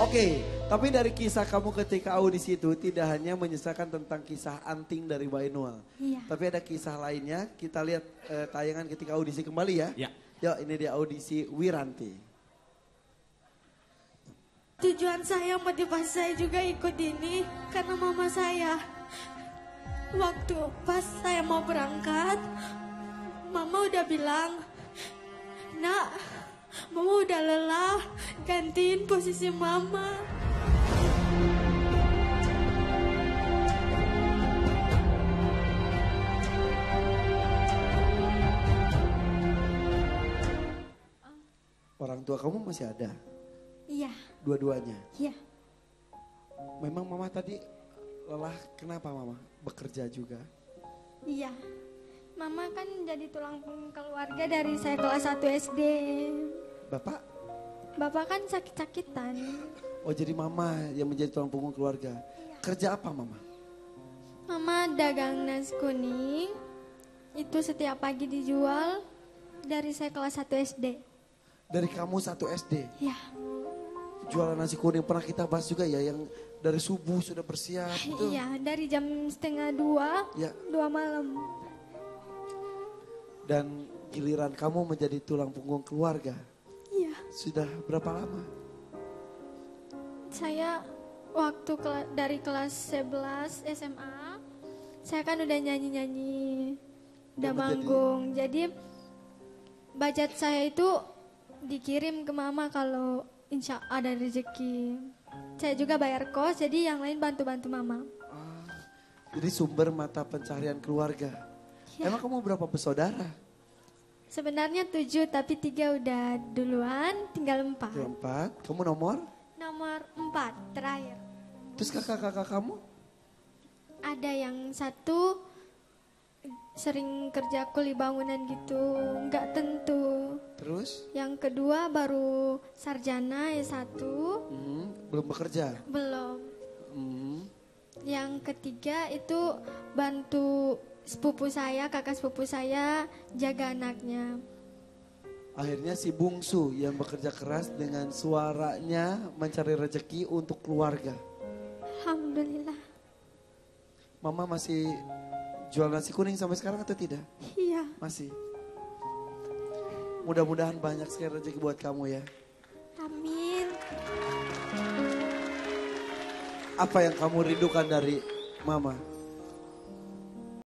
Oke, tapi dari kisah kamu ketika audisi itu tidak hanya menyisakan tentang kisah anting dari Mbak Inul. Iya. Tapi ada kisah lainnya, kita lihat tayangan ketika audisi kembali ya. Iya. Yuk, ini dia audisi Wiranti. Tujuan saya, motivasi saya juga ikut ini karena mama saya. Waktu pas saya mau berangkat, mama udah bilang, "Nak, mama udah lelah, gantiin posisi mama." Orang tua kamu masih ada? Iya. Dua-duanya? Iya. Memang mama tadi lelah, kenapa mama? Bekerja juga? Iya. Mama kan jadi tulang punggung keluarga dari saya kelas 1 SD. Bapak? Bapak kan sakit-sakitan. Oh, jadi mama yang menjadi tulang punggung keluarga. Iya. Kerja apa mama? Mama dagang nasi kuning. Itu setiap pagi dijual dari saya kelas 1 SD. Dari kamu 1 SD? Iya. Jualan nasi kuning pernah kita bahas juga ya, yang dari subuh sudah bersiap. Itu. Iya, dari jam 1:30, ya. 2 malam. Dan giliran kamu menjadi tulang punggung keluarga. Sudah berapa lama? Saya waktu dari kelas 11 SMA, saya kan udah nyanyi-nyanyi, udah manggung. Jadi budget saya itu dikirim ke mama kalau insya ada rezeki. Saya juga bayar kos, jadi yang lain bantu-bantu mama. Ah, jadi sumber mata pencaharian keluarga. Ya. Emang kamu berapa bersaudara? Sebenarnya 7, tapi 3 udah duluan, tinggal 4. 4, kamu nomor? Nomor 4, terakhir. Terus kakak-kakak kamu? Ada yang 1 sering kerja kuli bangunan gitu, nggak tentu. Terus? Yang kedua baru sarjana S1. Belum bekerja? Belum. Yang ketiga itu bantu sepupu saya, kakak sepupu saya jaga anaknya. Akhirnya si bungsu yang bekerja keras dengan suaranya mencari rezeki untuk keluarga. Alhamdulillah. Mama masih jual nasi kuning sampai sekarang atau tidak? Iya. Masih. Mudah-mudahan banyak sekali rezeki buat kamu ya. Amin. Apa yang kamu rindukan dari mama?